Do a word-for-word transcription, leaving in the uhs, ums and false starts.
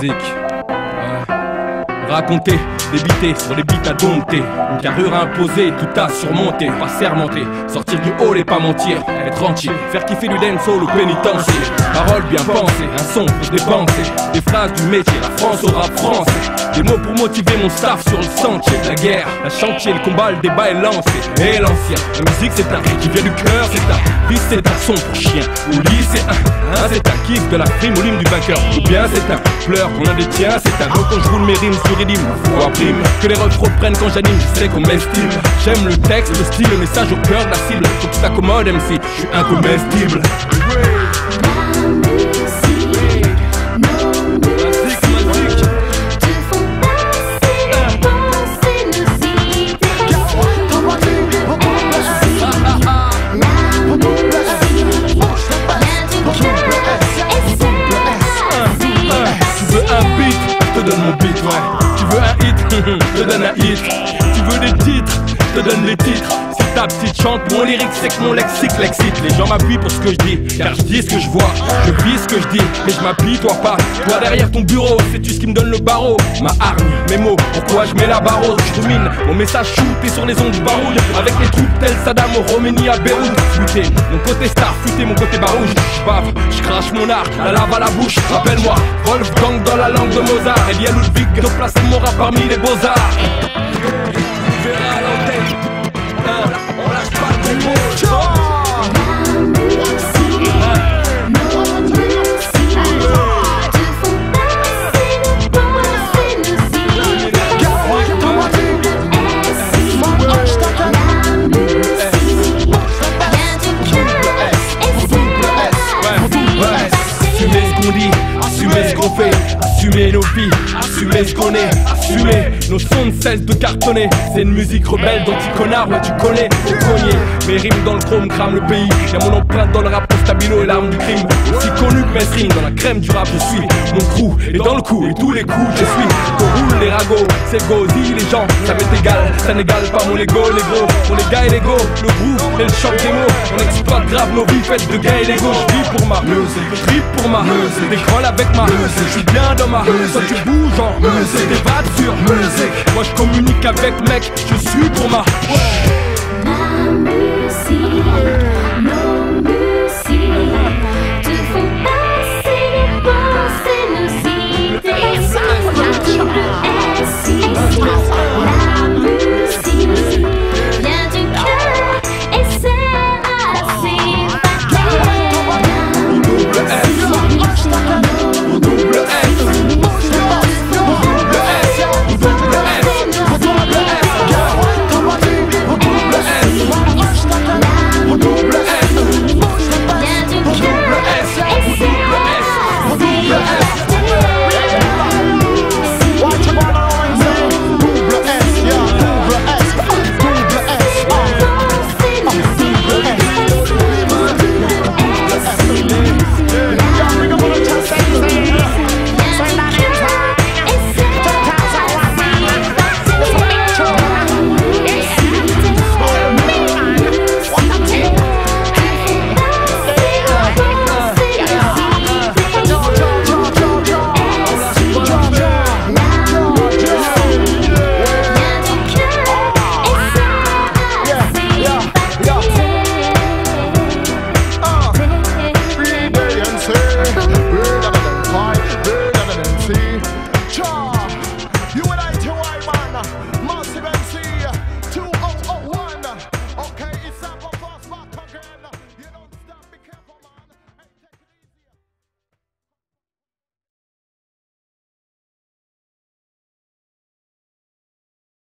musique. Ouais. Raconter, débiter sur les beats à dompter. Une carrure imposée, tout à surmonter. Pas sermenter, sortir du hall et pas mentir. Être entier, faire kiffer du dancehall ou pénitencier. Paroles bien pensées, un son pour dépenser. Des phrases du métier, la France au rap français. Des mots pour motiver mon staff sur le sentier. La guerre, la chantier, le combat, le débat est lancé. Et l'ancien, la musique c'est un cri qui vient du cœur. C'est un bis, c'est un son pour chien ou lycéen. Hein, c'est un kiff de la prime ou l'hymne du vainqueur. Ou bien c'est un pleur qu'on en détient. C'est un mot quand je roule mes rimes sur les rimes. Faut prime, que les roches reprennent quand j'anime. Je sais qu'on m'estime. J'aime le texte, le style, le message au cœur de la cible. Faut que tu t'accommodes M C, je suis incomestible. Te donne un hit, tu veux des titres, te donne les titres. Si ta petite chante, mon lyrique, c'est que mon lexique l'excite. Les gens m'appuient pour ce que je dis, car je dis ce que je vois, je vis ce que je dis, mais je m'appuie, toi pas. Toi derrière ton bureau, sais-tu ce qui me donne le barreau? Ma hargne, mes mots, pourquoi je mets la barre haute? Je domine, mon message shooté sur les ondes baroude. Avec les troupes telles Saddam au Roménie à Beyrouth. Futé, mon côté star, futé, mon côté barouge. Je bave, je crache mon art, la lave à la bouche. Rappelle-moi, Wolfgang dans la langue de Mozart. Et bien Ludwig de placer mon rap parmi les beaux-arts. Assumer ce qu'on fait, assumer nos vies, assumer ce qu'on est, assumer nos sons ne cessent de cartonner. C'est une musique rebelle d'anti-connard, ouais tu connais, faut cogner. Mes rimes dans le chrome crament le pays, j'ai mon empreinte dans le rap pour stabilo et l'arme du crime. Aussi connu que mes rimes, dans la crème du rap je suis. Mon crew est dans le coup et tous les coups je suis. Qu'on roule les ragots, c'est gozi les gens, ça m'est égal, ça n'égale pas mon ego, les gros. On est gars et légaux, le groove et le choc des mots. On exploite grave nos vies faites de gars et légaux. Je vis pour ma musique, je vis pour ma musique. J'écrole avec ma musique, je suis bien dans ma musique. Toi tu bouges en musique, des vagues sur musique. Moi je communique avec mec, je suis pour ma ouais.